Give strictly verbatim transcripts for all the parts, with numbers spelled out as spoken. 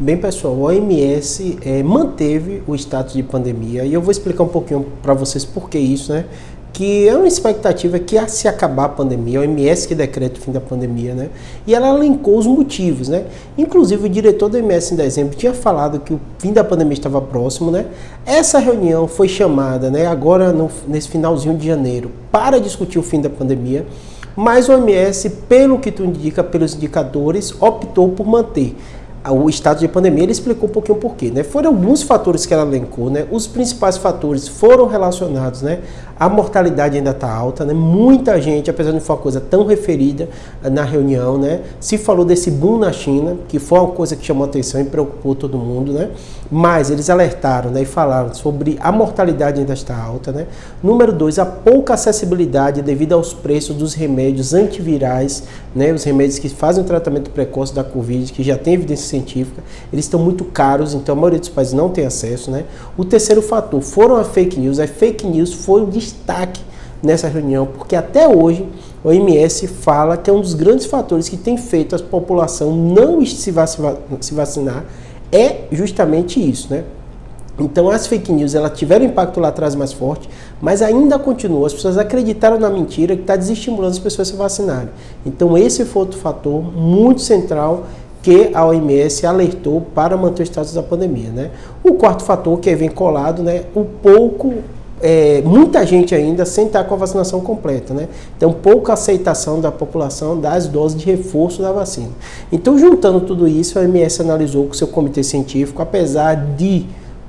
Bem pessoal, a O M S é, manteve o status de pandemia e eu vou explicar um pouquinho para vocês por que isso, né? Que é uma expectativa que a se acabar a pandemia, a O M S que decreta o fim da pandemia, né? E ela elencou os motivos, né? Inclusive o diretor da O M S em dezembro tinha falado que o fim da pandemia estava próximo, né? Essa reunião foi chamada, né? Agora no, nesse finalzinho de janeiro para discutir o fim da pandemia. Mas a O M S, pelo que tu indica, pelos indicadores, optou por manter o status de pandemia. Ele explicou um pouquinho por quê, né? Foram alguns fatores que ela elencou, né? Os principais fatores foram relacionados, né? A mortalidade ainda está alta, né? Muita gente, apesar de não foi uma coisa tão referida na reunião, né? Se falou desse boom na China, que foi uma coisa que chamou atenção e preocupou todo mundo, né? Mas eles alertaram, né? E falaram sobre a mortalidade ainda está alta, né? Número dois, a pouca acessibilidade devido aos preços dos remédios antivirais, né? Os remédios que fazem o tratamento precoce da Covid, que já tem evidência científica, eles estão muito caros, então a maioria dos países não tem acesso, né? O terceiro fator foram as fake news. A fake news foi um destaque nessa reunião, porque até hoje a O M S fala que é um dos grandes fatores que tem feito a população não se vacinar é justamente isso, né? Então as fake news elas tiveram impacto lá atrás mais forte, mas ainda continua, as pessoas acreditaram na mentira que está desestimulando as pessoas a se vacinarem. Então esse foi outro fator muito central que a O M S alertou para manter o status da pandemia, né? O quarto fator, que vem colado, né? O pouco, é, muita gente ainda sem estar com a vacinação completa, né? Então, pouca aceitação da população das doses de reforço da vacina. Então, juntando tudo isso, a O M S analisou com seu comitê científico, apesar de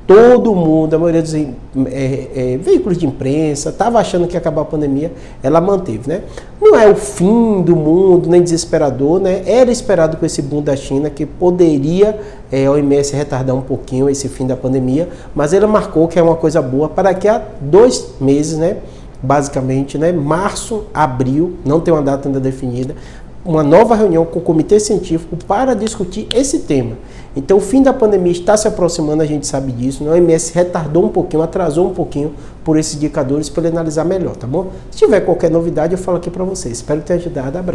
todo mundo, a maioria dos é, é, veículos de imprensa, estava achando que ia acabar a pandemia, ela manteve, né? Não é o fim do mundo, nem desesperador, né? Era esperado com esse boom da China que poderia é, a O M S retardar um pouquinho esse fim da pandemia, mas ela marcou que é uma coisa boa para que há dois meses, né? Basicamente, né? Março, abril, não tem uma data ainda definida, uma nova reunião com o comitê científico para discutir esse tema. Então o fim da pandemia está se aproximando, a gente sabe disso, né? A O M S retardou um pouquinho, atrasou um pouquinho por esses indicadores para ele analisar melhor, tá bom? Se tiver qualquer novidade eu falo aqui para vocês. Espero ter ajudado, abraço.